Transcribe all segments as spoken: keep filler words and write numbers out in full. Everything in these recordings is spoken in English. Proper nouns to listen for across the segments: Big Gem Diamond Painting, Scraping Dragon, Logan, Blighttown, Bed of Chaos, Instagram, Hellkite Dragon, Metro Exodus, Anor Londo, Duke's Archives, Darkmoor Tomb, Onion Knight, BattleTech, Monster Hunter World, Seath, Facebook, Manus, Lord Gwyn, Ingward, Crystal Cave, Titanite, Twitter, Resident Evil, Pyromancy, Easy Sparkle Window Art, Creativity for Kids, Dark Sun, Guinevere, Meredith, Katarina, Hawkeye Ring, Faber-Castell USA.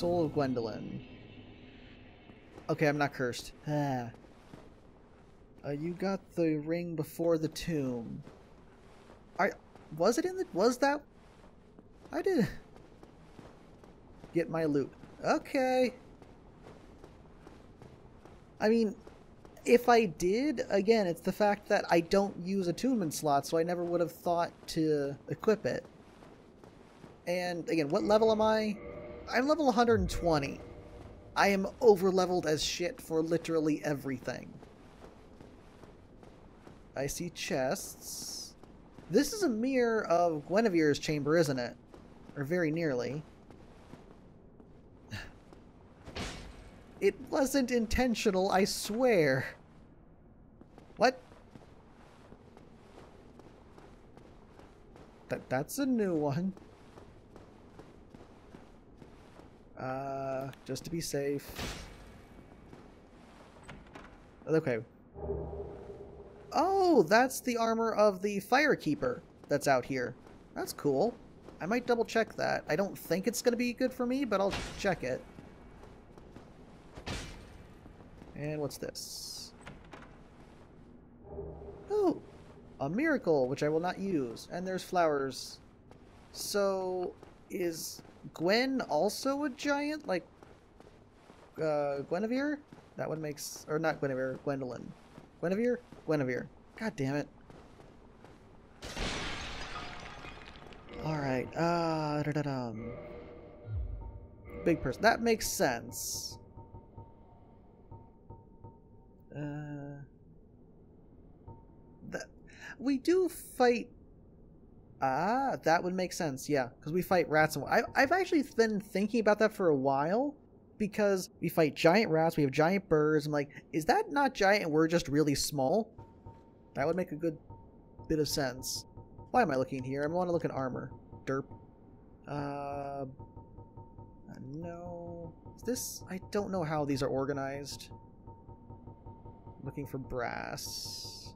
Soul of Gwyndolin. Okay, I'm not cursed. Ah. Uh, you got the ring before the tomb. I was it in the was that? I did get my loot. Okay. I mean, if I did, again, it's the fact that I don't use attunement slots, so I never would have thought to equip it. And again, what level am I? I'm level one hundred twenty. I am over-leveled as shit for literally everything. I see chests. This is a mirror of Guinevere's chamber, isn't it? Or very nearly. It wasn't intentional, I swear. What? That that's a new one. Uh, just to be safe. Okay. Oh, that's the armor of the Firekeeper that's out here. That's cool. I might double check that. I don't think it's going to be good for me, but I'll check it. And what's this? Oh, a miracle, which I will not use. And there's flowers. So, is Gwen also a giant? Like, uh, Guinevere? That one makes... Or not Guinevere, Gwyndolin. Guinevere? Guinevere. God damn it. Alright, uh... da-da-dum. Big person. That makes sense. Uh, that we do fight. Ah, that would make sense. Yeah, because we fight rats. And I, I've actually been thinking about that for a while, because we fight giant rats. We have giant birds. I'm like, is that not giant? And we're just really small. That would make a good bit of sense. Why am I looking here? I want to look at armor. Derp. Uh, no. Is this? I don't know how these are organized. Looking for brass.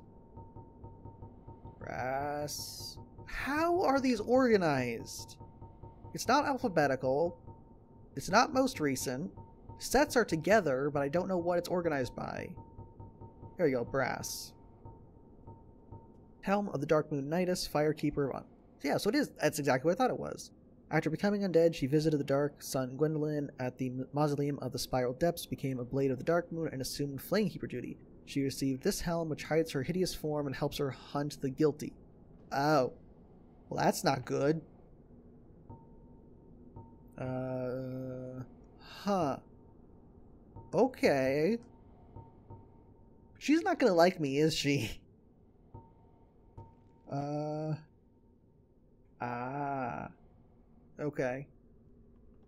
Brass. How are these organized? It's not alphabetical. It's not most recent. Sets are together, but I don't know what it's organized by. There you go, brass. Helm of the Darkmoon Nidus, Firekeeper. Yeah, so it is. That's exactly what I thought it was. After becoming undead, she visited the Dark Sun Gwyndolin at the mausoleum of the Spiral Depths, became a Blade of the Darkmoon, and assumed Flamekeeper duty. She received this helm, which hides her hideous form and helps her hunt the guilty. Oh. Well, that's not good. Uh... Huh. Okay. She's not gonna like me, is she? Uh... Ah... Okay.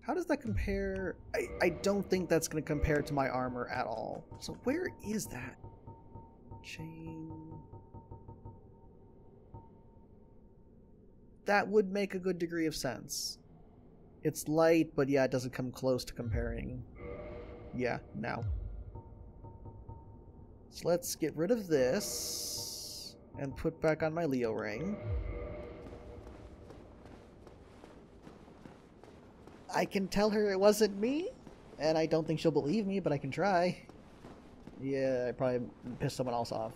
How does that compare? I, I don't think that's going to compare to my armor at all. So where is that? Chain. That would make a good degree of sense. It's light, but yeah, it doesn't come close to comparing. Yeah, no. So let's get rid of this and put back on my Leo ring. I can tell her it wasn't me, and I don't think she'll believe me, but I can try. Yeah, I probably pissed someone else off.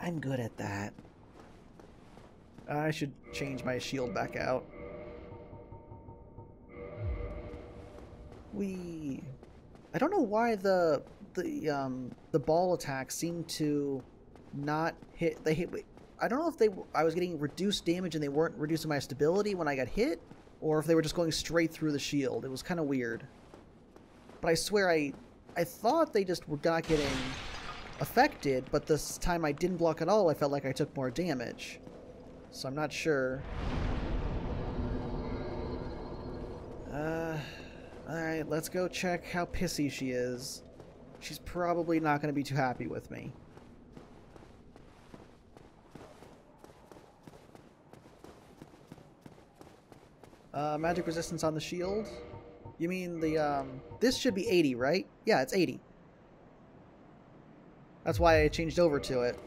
I'm good at that. I should change my shield back out. We. I don't know why the the um the ball attacks seem to not hit. They hit. I don't know if they I was getting reduced damage and they weren't reducing my stability when I got hit, or if they were just going straight through the shield. It was kind of weird. But I swear I I thought they just were not getting affected, but this time I didn't block at all. I felt like I took more damage. So I'm not sure. Uh, alright, let's go check how pissy she is. She's probably not going to be too happy with me. Uh, magic resistance on the shield? You mean the, um... This should be eighty, right? Yeah, it's eighty. That's why I changed over to it.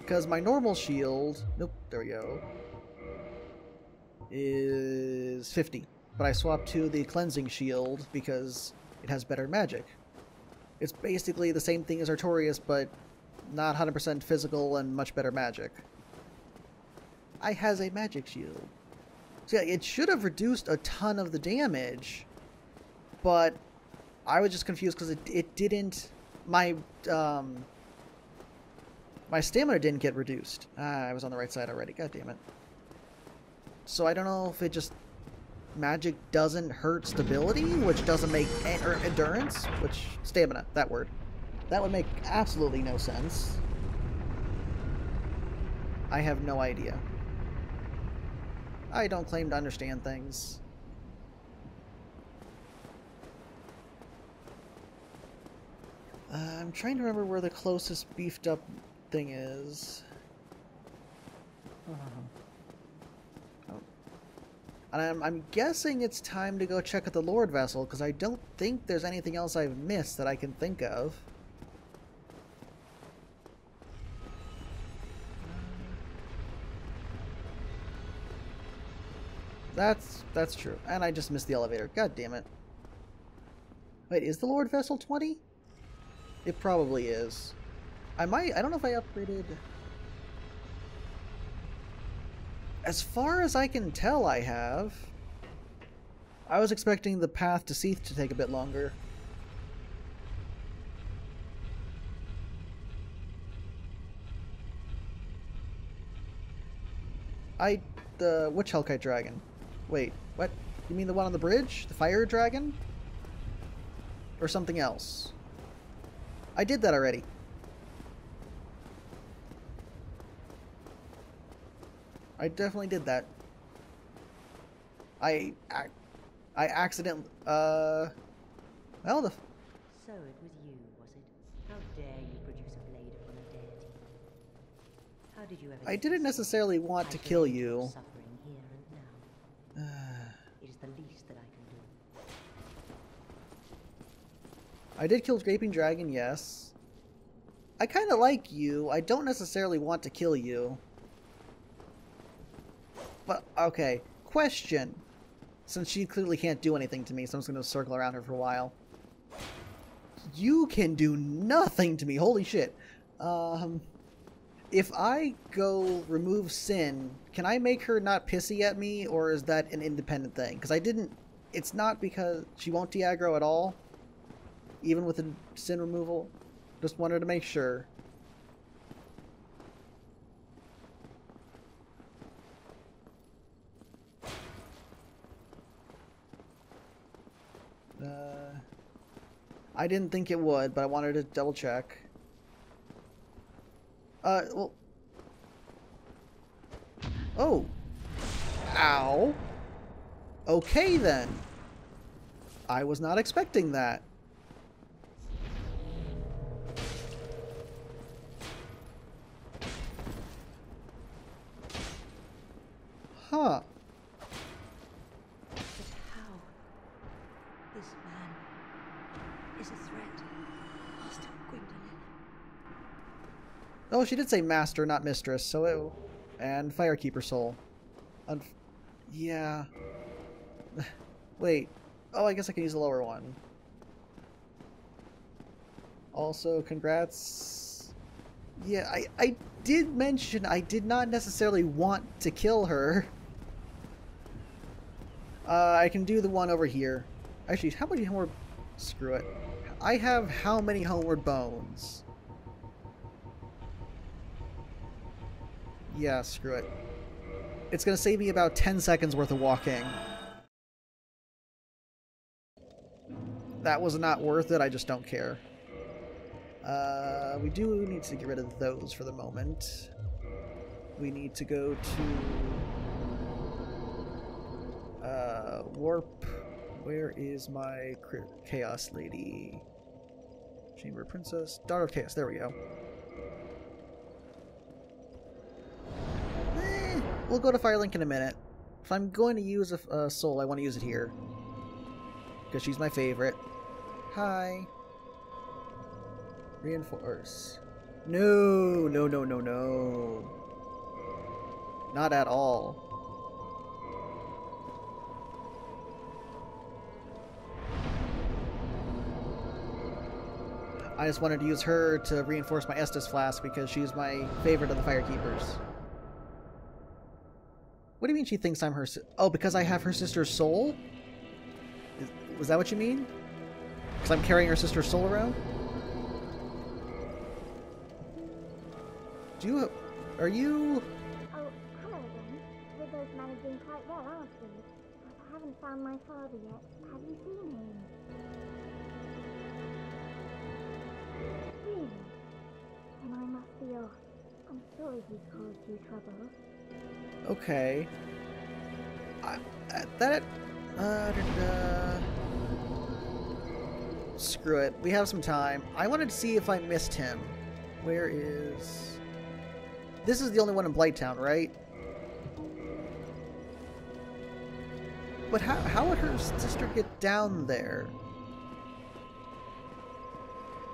Because my normal shield... Nope, there we go. Is fifty. but I swapped to the Cleansing Shield because it has better magic. It's basically the same thing as Artorias, but not one hundred percent physical and much better magic. I has a magic shield. So yeah, it should have reduced a ton of the damage, but I was just confused because it, it didn't... My, um... My stamina didn't get reduced. Ah, I was on the right side already. God damn it. So I don't know if it just... Magic doesn't hurt stability, which doesn't make... En or endurance, which... Stamina, that word. That would make absolutely no sense. I have no idea. I don't claim to understand things. Uh, I'm trying to remember where the closest beefed up thing is. Uh-huh. Oh. And I'm, I'm guessing it's time to go check at the Lord Vessel, because I don't think there's anything else I've missed that I can think of. That's that's true. And I just missed the elevator. God damn it. Wait, is the Lord Vessel twenty? It probably is. I might... I don't know if I upgraded... As far as I can tell, I have. I was expecting the path to Seath to take a bit longer. I... The... Which Hellkite Dragon? Wait, what? You mean the one on the bridge? The fire dragon? Or something else? I did that already. I definitely did that. I... I, I accidentally... Uh... Well, the... So it was you, was it? How dare you produce a blade upon a deity? How did you ever... I didn't necessarily want to kill you. Uh, it is the least that I can do. I did kill Scraping Dragon, yes. I kind of like you. I don't necessarily want to kill you. But, okay. Question. Since she clearly can't do anything to me, so I'm just going to circle around her for a while. You can do nothing to me. Holy shit. Um, if I go remove Sin, can I make her not pissy at me, or is that an independent thing? Because I didn't... It's not because she won't de-aggro at all, even with the Sin removal. Just wanted to make sure. Uh, I didn't think it would, but I wanted to double check. Uh, well... Oh. Ow. Okay, then. I was not expecting that. Huh. But how? This man is a threat. Master Gwyndolin. Oh, she did say master, not mistress, so it... And Firekeeper Soul. Unf yeah. Wait. Oh, I guess I can use the lower one. Also, congrats. Yeah, I, I did mention I did not necessarily want to kill her. Uh, I can do the one over here. Actually, how many homeward... Screw it. I have how many homeward bones? Yeah, screw it. It's gonna save me about ten seconds worth of walking. That was not worth it, I just don't care. Uh, we do need to get rid of those for the moment. We need to go to... Uh, warp. Where is my Chaos Lady? Chamber Princess? Daughter of Chaos, there we go. We'll go to Firelink in a minute. If I'm going to use a uh, soul, I want to use it here. Because she's my favorite. Hi. Reinforce. No, no, no, no, no. Not at all. I just wanted to use her to reinforce my Estus Flask because she's my favorite of the Firekeepers. What do you mean she thinks I'm her si- Oh, because I have her sister's soul? Is, was that what you mean? Because I'm carrying her sister's soul around? Do you- Are you- Oh, hello again. We're both managing quite well, aren't we? I haven't found my father yet. Have you seen him? Really? Then I must be off. I'm sorry he's caused you trouble. Okay. I, that... Uh, da, da. Screw it. We have some time. I wanted to see if I missed him. Where is... This is the only one in Blighttown, right? But how, how would her sister get down there?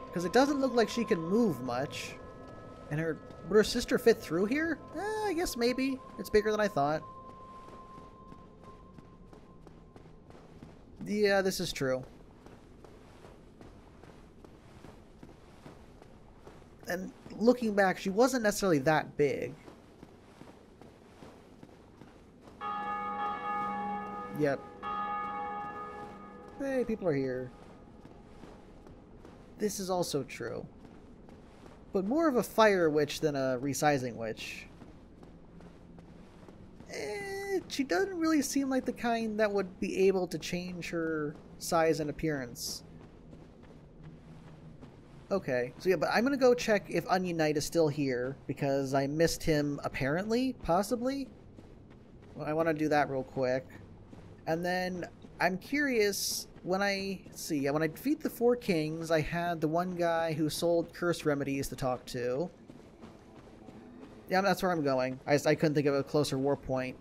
Because it doesn't look like she can move much. And her... Would her sister fit through here? Eh, I guess maybe. It's bigger than I thought. Yeah, this is true. And looking back, she wasn't necessarily that big. Yep. Hey, people are here. This is also true. But more of a fire witch than a resizing witch. Eh, she doesn't really seem like the kind that would be able to change her size and appearance. Okay, so yeah, but I'm gonna go check if Onion Knight is still here, because I missed him apparently, possibly? Well, I want to do that real quick. And then, I'm curious, when I, let's see, when I defeat the four kings, I had the one guy who sold curse remedies to talk to. Yeah, that's where I'm going. I, I couldn't think of a closer war point.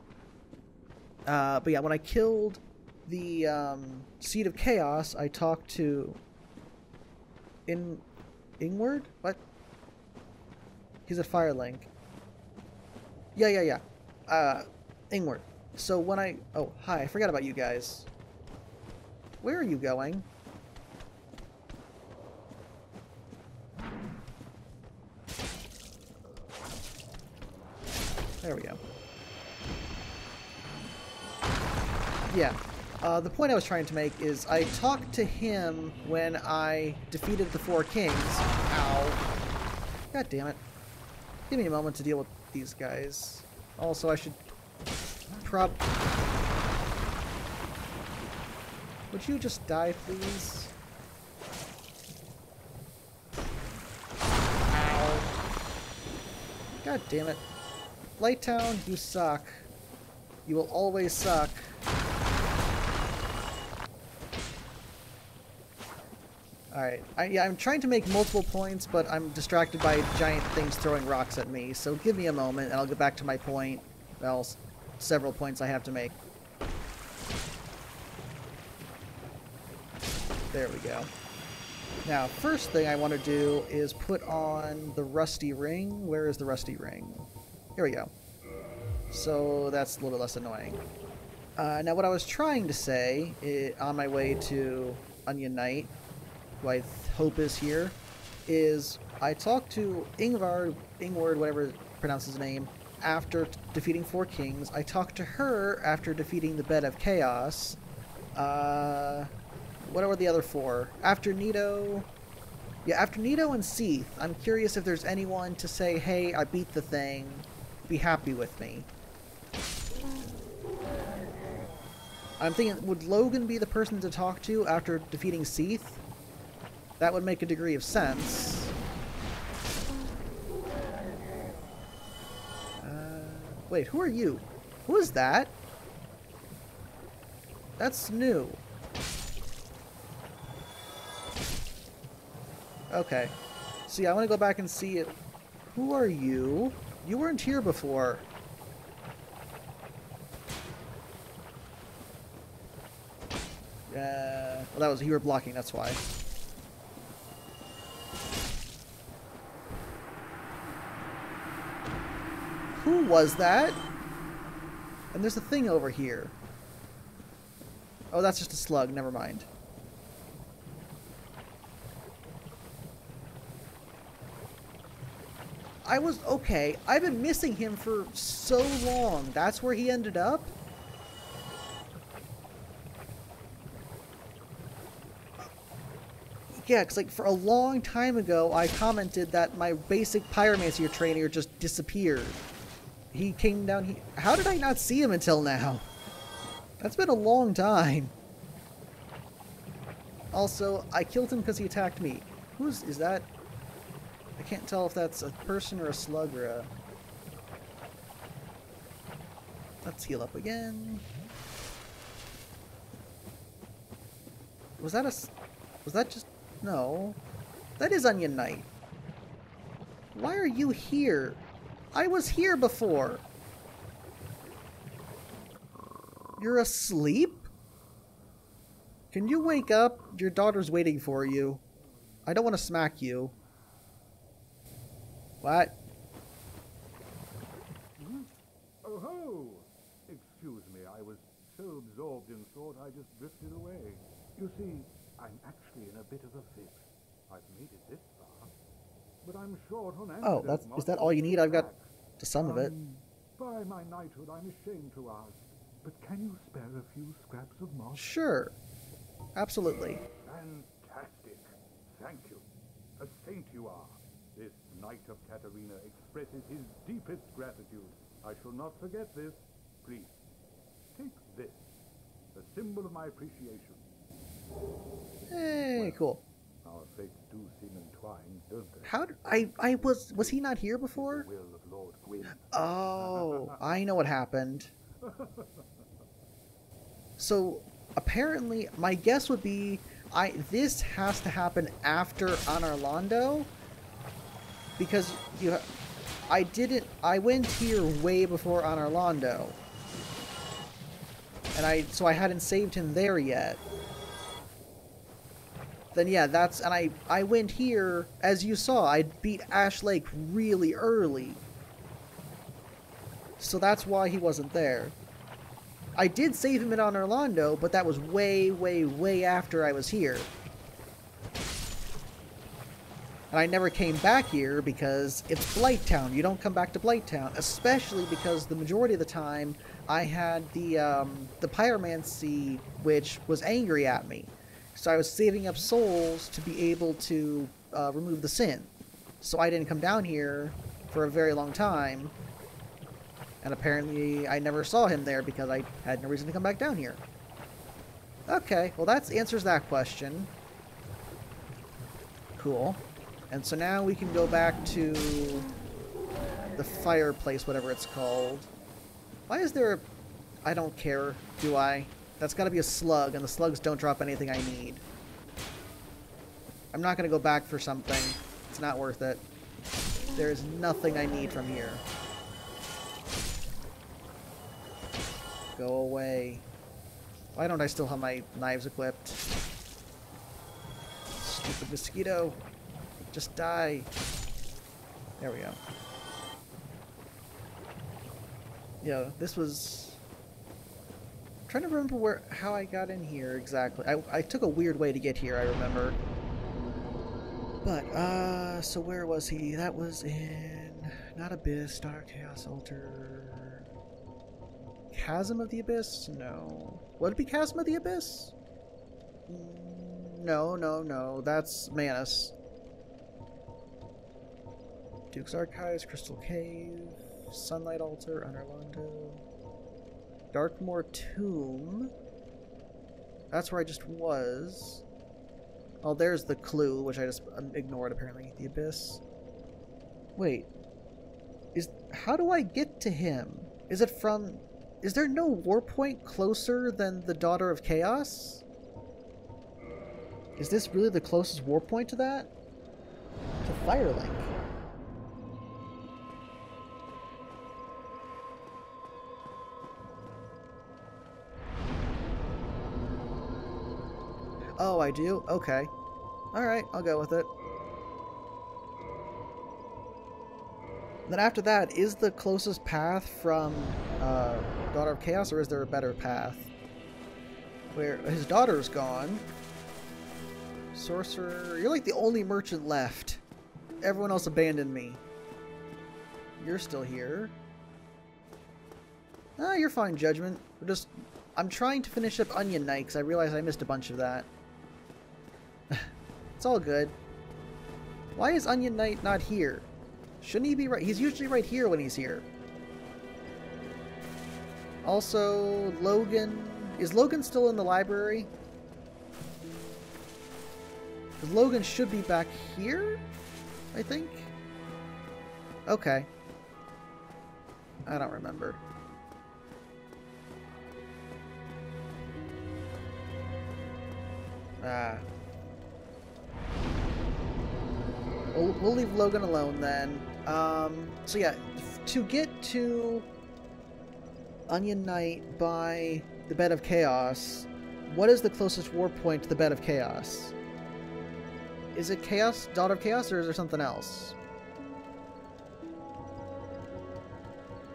Uh, but yeah, when I killed the um, Seath of Chaos, I talked to... In... Ingward? What? He's a Firelink. Yeah, yeah, yeah. Uh, Ingward. So when I... Oh, hi. I forgot about you guys. Where are you going? There we go. Yeah. Uh, the point I was trying to make is I talked to him when I defeated the four kings. Ow. God damn it. Give me a moment to deal with these guys. Also, I should... Prob... Would you just die, please? Ow. God damn it. Blighttown, you suck. You will always suck. Alright, yeah, I'm trying to make multiple points, but I'm distracted by giant things throwing rocks at me, so give me a moment and I'll get back to my point. Well, several points I have to make. There we go. Now, first thing I want to do is put on the rusty ring. Where is the rusty ring? Here we go. So that's a little less annoying. Uh, now what I was trying to say it, on my way to Onion Knight, who I hope is here, is I talked to Ingvar, Ingward, whatever pronounces his name, after defeating four kings. I talked to her after defeating the Bed of Chaos. Uh, what were the other four? After Nito... Yeah, after Nito and Seath, I'm curious if there's anyone to say, hey, I beat the thing, be happy with me. I'm thinking, would Logan be the person to talk to after defeating Seath? That would make a degree of sense. Uh, wait, who are you? Who is that? That's new. Okay. See, I want to go back and see it. Who are you? You weren't here before. Uh, well, that was you were blocking. That's why. Who was that? And there's a thing over here. Oh, that's just a slug. Never mind. I was okay. I've been missing him for so long. That's where he ended up? Yeah, because like for a long time ago, I commented that my basic pyromancer trainer just disappeared. He came down here. How did I not see him until now? That's been a long time. Also, I killed him because he attacked me. Who's is that? I can't tell if that's a person or a slug or a... Let's heal up again. Was that a... Was that just... No. That is Onion Knight. Why are you here? I was here before. You're asleep? Can you wake up? Your daughter's waiting for you. I don't want to smack you. What? Hmm? Oh ho! Excuse me, I was so absorbed in thought I just drifted away. You see, I'm actually in a bit of a fix. I've made it this far, but I'm short on antidote. Oh, that's, is that all you need? I've got to some um, of it. By my knighthood, I'm ashamed to ask, but can you spare a few scraps of moss? Sure, absolutely. Fantastic, thank you. A saint you are. This Knight of Katarina expresses his deepest gratitude. I shall not forget this. Please, take this, a symbol of my appreciation. Hey, well, cool. Our fates do seem entwined, don't they? How did I? I was was he not here before? The will of Lord Gwyn. Oh, I know what happened. So apparently, my guess would be, I this has to happen after Anor Londo. Because you, ha I didn't. I went here way before Anor Londo, and I so I hadn't saved him there yet. Then yeah, that's and I I went here as you saw. I beat Ash Lake really early, so that's why he wasn't there. I did save him in Anor Londo, but that was way, way, way after I was here. And I never came back here because it's Blighttown. You don't come back to Blighttown, especially because the majority of the time I had the um, the pyromancy, which was angry at me. So I was saving up souls to be able to uh, remove the sin. So I didn't come down here for a very long time. And apparently I never saw him there because I had no reason to come back down here. Okay, well that answers that question. Cool. And so now we can go back to the fireplace, whatever it's called. Why is there a... I don't care, do I? That's gotta be a slug, and the slugs don't drop anything I need. I'm not gonna go back for something. It's not worth it. There is nothing I need from here. Go away. Why don't I still have my knives equipped? Stupid mosquito. Just die. There we go. Yeah, this was... I'm trying to remember where, how I got in here exactly. I, I took a weird way to get here, I remember. But, uh, so where was he? That was in... Not Abyss, Daughter of Chaos, Altar... Chasm of the Abyss? No. Would it be Chasm of the Abyss? No, no, no. That's Manus. Duke's Archives, Crystal Cave, Sunlight Altar, Anor Londo, Darkmoor Tomb. That's where I just was. Oh, there's the clue, which I just ignored apparently. The Abyss. Wait, is how do I get to him? Is it from? Is there no war point closer than the Daughter of Chaos? Is this really the closest war point to that? To Firelink. Oh, I do? Okay. Alright, I'll go with it. Then after that, is the closest path from uh, Daughter of Chaos, or is there a better path? Where his daughter's gone. Sorcerer, you're like the only merchant left. Everyone else abandoned me. you're still here. No, you're fine, Judgment. We're just... I'm trying to finish up Onion Knight because I realized I missed a bunch of that. It's all good. Why is Onion Knight not here? Shouldn't he be right? He's usually right here when he's here. Also, Logan... Is Logan still in the library? Because Logan should be back here, I think? Okay. I don't remember. Ah. We'll, we'll leave Logan alone then. Um, so yeah, to get to Onion Knight by the Bed of Chaos, what is the closest war point to the Bed of Chaos? Is it Chaos, Daughter of Chaos, or is there something else?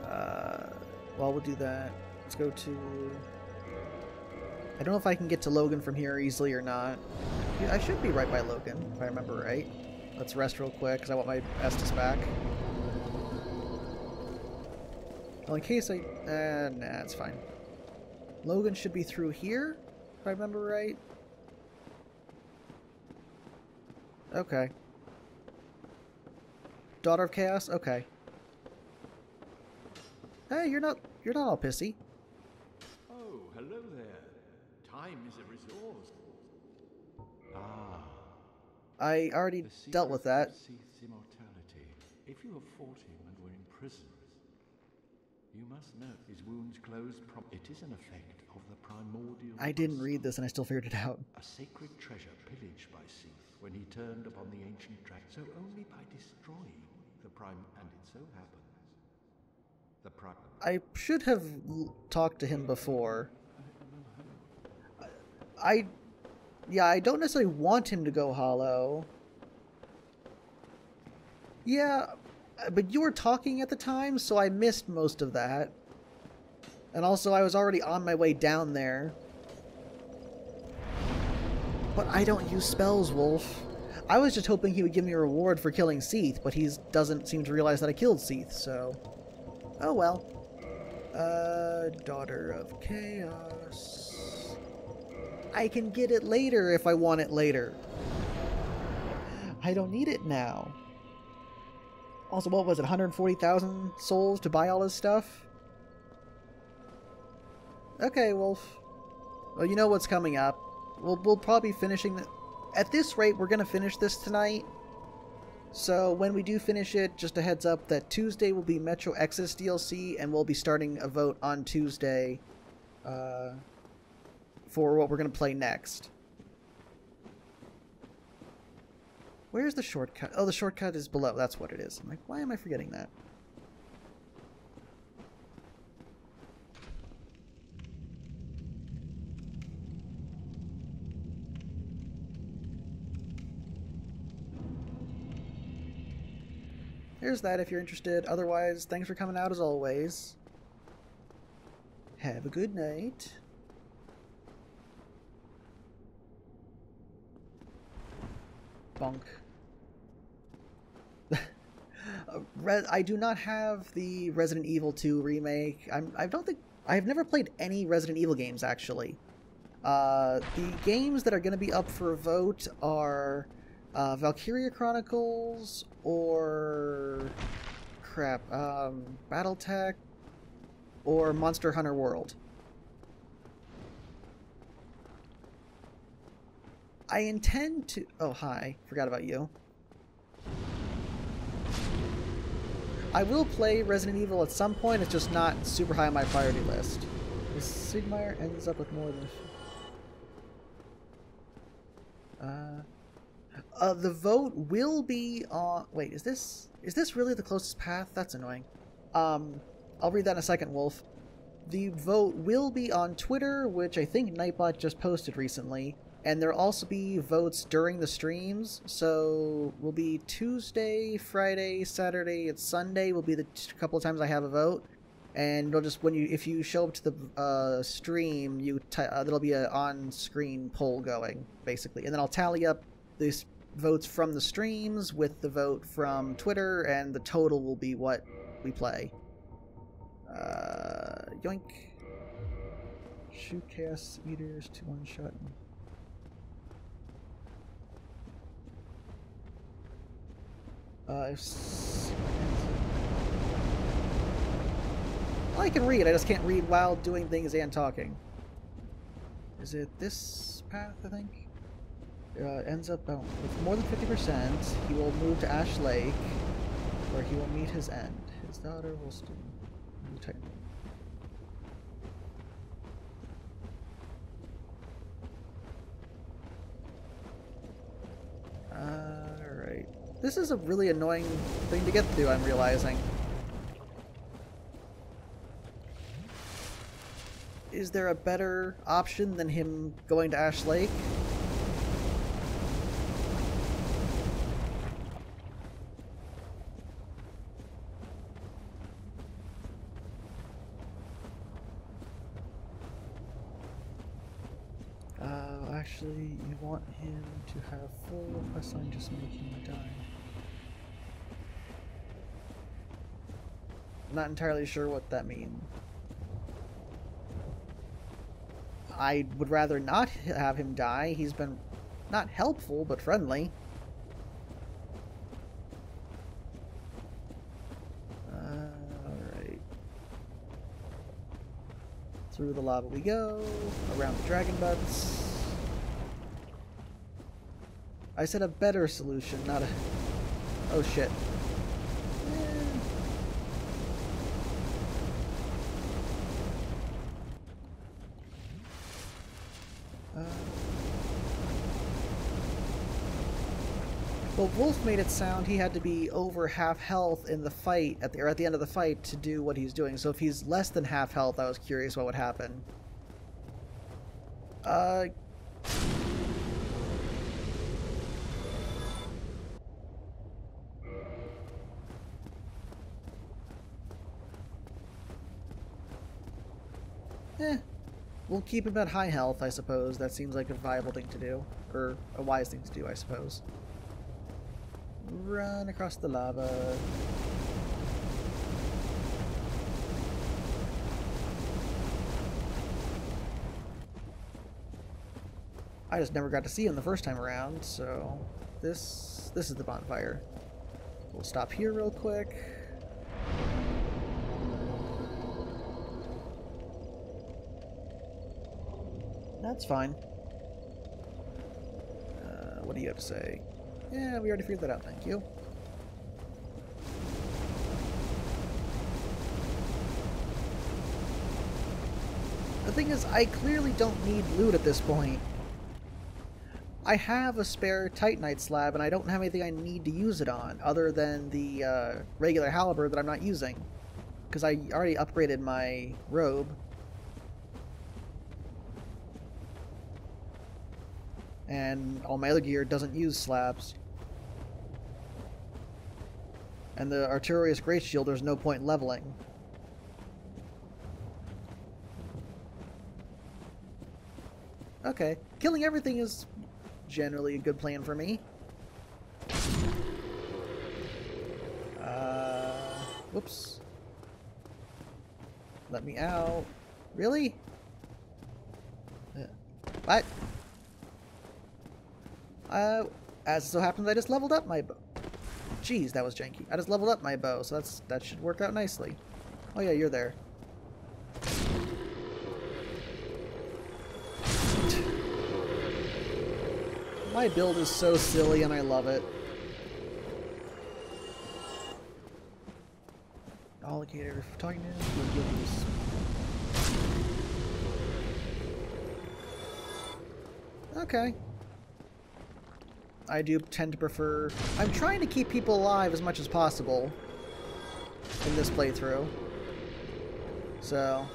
Uh, well, we'll do that. Let's go to... I don't know if I can get to Logan from here easily or not. I should be right by Logan, if I remember right. Let's rest real quick, because I want my Estus back. Well, in case I... Uh, nah, it's fine. Logan should be through here, if I remember right. Okay. Daughter of Chaos? Okay. Hey, you're not you're not all pissy. Oh, hello there. Time is a resource. Ah. I already dealt with that. Seath's immortality. If you have fought him and were in prison, you must know his wounds closed promptly. It is an effect of the primordial... I didn't read this and I still figured it out. A sacred treasure pillaged by Seath when he turned upon the ancient track. So only by destroying the prime... And it so happens... The prime... I should have l talked to him before. I... Yeah, I don't necessarily want him to go hollow. Yeah... But you were talking at the time, so I missed most of that. And also, I was already on my way down there. But I don't use spells, Wolf. I was just hoping he would give me a reward for killing Seath, but he doesn't seem to realize that I killed Seath, so... Oh well. Uh, Daughter of Chaos... I can get it later if I want it later. I don't need it now. Also, what was it, one hundred forty thousand souls to buy all this stuff? Okay, Wolf. Well, you know what's coming up. We'll, we'll probably be finishing... The, at this rate, we're going to finish this tonight. So when we do finish it, just a heads up that Tuesday will be Metro Exodus D L C, and we'll be starting a vote on Tuesday uh, for what we're going to play next. Where's the shortcut? Oh, the shortcut is below. That's what it is. I'm like, why am I forgetting that? Here's that if you're interested. Otherwise, thanks for coming out as always. Have a good night. Bonk. I do not have the Resident Evil two remake. I'm, I don't think... I've never played any Resident Evil games, actually. Uh, the games that are going to be up for a vote are uh, Valkyria Chronicles or... Crap. Um, BattleTech or Monster Hunter World. I intend to... Oh, hi. Forgot about you. I will play Resident Evil at some point, it's just not super high on my priority list. This Sigmire ends up with more than... Uh, uh, the vote will be on... Wait, is this... Is this really the closest path? That's annoying. Um, I'll read that in a second, Wolf. The vote will be on Twitter, which I think Nightbot just posted recently. And there'll also be votes during the streams, so we'll be Tuesday, Friday, Saturday, and Sunday will be the t couple of times I have a vote. And it'll just when you if you show up to the uh, stream, you t uh, there'll be an on-screen poll going basically, and then I'll tally up these votes from the streams with the vote from Twitter, and the total will be what we play. Uh, yoink. Shoot chaos eaters to one shot. Uh, if... I can read, I just can't read while doing things and talking. Is it this path, I think? Uh, ends up oh, with more than fifty percent, he will move to Ash Lake, where he will meet his end. His daughter will still return. Alright. This is a really annoying thing to get through, I'm realizing. Is there a better option than him going to Ash Lake? Actually, you want him to have full request line, just make him die. I'm not entirely sure what that means. I would rather not have him die. He's been not helpful, but friendly. Uh, Alright. Through the lava we go, around the dragon butts. I said a better solution, not a... Oh shit. Eh. Uh. Well, Wolf made it sound he had to be over half health in the fight, at the, or at the end of the fight, to do what he's doing. So if he's less than half health, I was curious what would happen. Uh... Eh, we'll keep him at high health, I suppose. That seems like a viable thing to do. Or a wise thing to do, I suppose. Run across the lava. I just never got to see him the first time around, so this this is the bonfire. We'll stop here real quick. That's fine. Uh, what do you have to say? Yeah, we already figured that out, thank you. The thing is, I clearly don't need loot at this point. I have a spare Titanite slab, and I don't have anything I need to use it on, other than the uh, regular halberd that I'm not using, because I already upgraded my robe. And all my other gear doesn't use slabs. And the Artorias Great Shield, there's no point leveling. Okay, killing everything is generally a good plan for me. Uh, whoops. Let me out. Really? Uh, what? Uh, as it so happens, I just leveled up my bow. Jeez, that was janky. I just leveled up my bow, so that's that should work out nicely. Oh yeah, you're there. My build is so silly, and I love it. Alligator, if we're talking to him, we'll okay. I do tend to prefer... I'm trying to keep people alive as much as possible in this playthrough. So,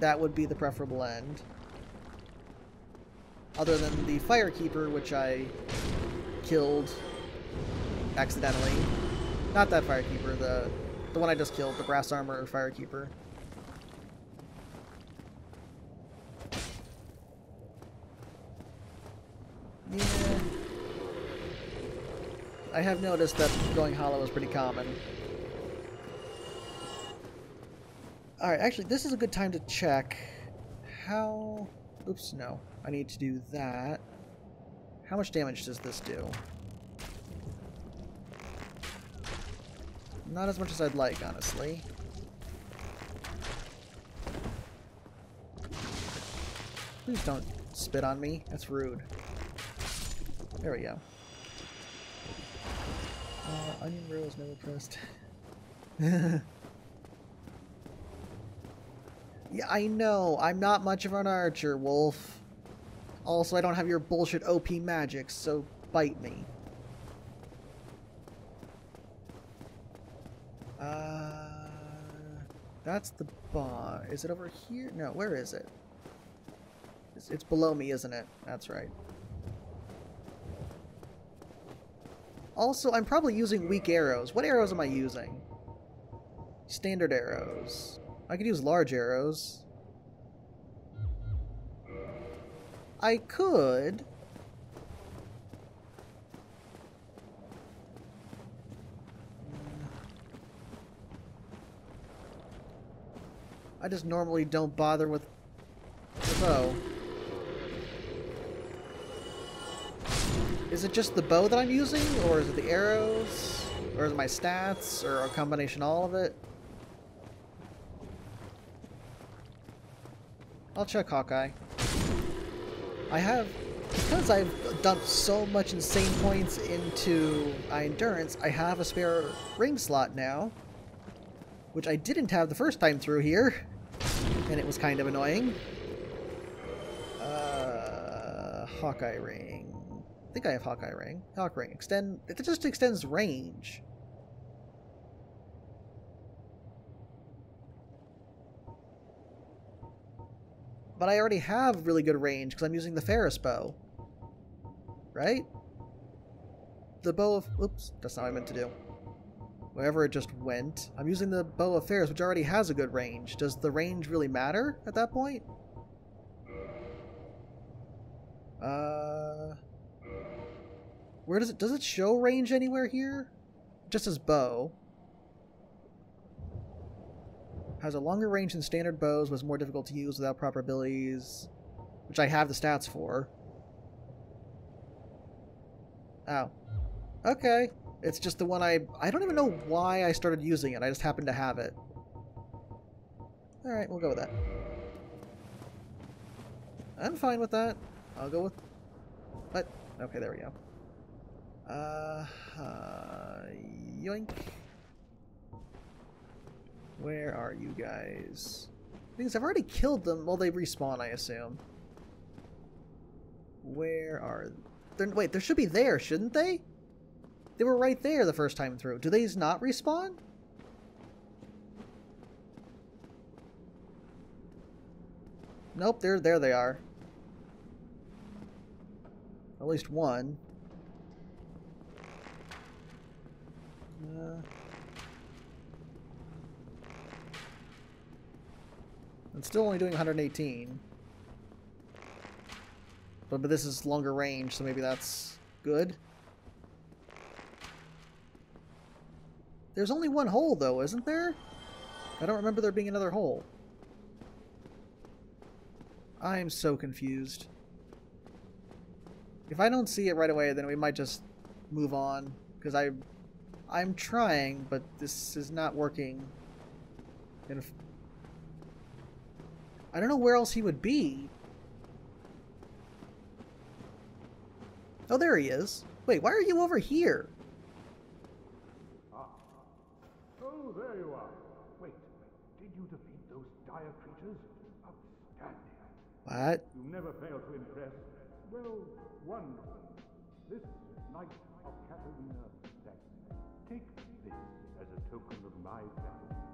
that would be the preferable end. Other than the Firekeeper, which I killed accidentally. Not that Firekeeper, the, the one I just killed, the brass armor Firekeeper. Yeah. I have noticed that going hollow is pretty common. Alright, actually, this is a good time to check how... Oops, no. I need to do that. How much damage does this do? Not as much as I'd like, honestly. Please don't spit on me. That's rude. There we go. Uh, onion roll is never pressed. Yeah, I know. I'm not much of an archer, Wolf. Also, I don't have your bullshit O P magic, so bite me. Uh, that's the boss. Is it over here? No, where is it? It's, it's below me, isn't it? That's right. Also, I'm probably using weak arrows. What arrows am I using? Standard arrows. I could use large arrows. I could. I just normally don't bother with the bow. Is it just the bow that I'm using, or is it the arrows, or is it my stats, or a combination of all of it? I'll check Hawkeye. I have, because I've dumped so much insane points into my endurance, I have a spare ring slot now, which I didn't have the first time through here, and it was kind of annoying. Uh, Hawkeye Ring. I think I have Hawkeye Ring. Hawk Ring. Extend, it just extends range. But I already have really good range because I'm using the Pharis Bow. Right? The bow of... Oops, that's not what I meant to do. Wherever it just went. I'm using the bow of Pharis, which already has a good range. Does the range really matter at that point? Uh... Where does it... Does it show range anywhere here? Just as bow. Has a longer range than standard bows, was more difficult to use without proper abilities, which I have the stats for. Oh. Okay. It's just the one I... I don't even know why I started using it. I just happened to have it. Alright, we'll go with that. I'm fine with that. I'll go with... What? Okay, there we go. Uh... uh yoink. Where are you guys? Because I've already killed them. Well, they respawn, I assume. Where are... They're, wait, they should be there, shouldn't they? They were right there the first time through. Do these not respawn? Nope, they're, there they are. At least one. Uh... I'm still only doing one hundred eighteen. But, but this is longer range, so maybe that's good. There's only one hole, though, isn't there? I don't remember there being another hole. I am so confused. If I don't see it right away, then we might just move on. Because I, I'm trying, but this is not working. And if... I don't know where else he would be. Oh, there he is. Wait, why are you over here? Ah. Oh, there you are. Wait, did you defeat those dire creatures? Outstanding. What? You never fail to impress. Well, wonderful. This Knight of Katarina. Take this as a token of my value.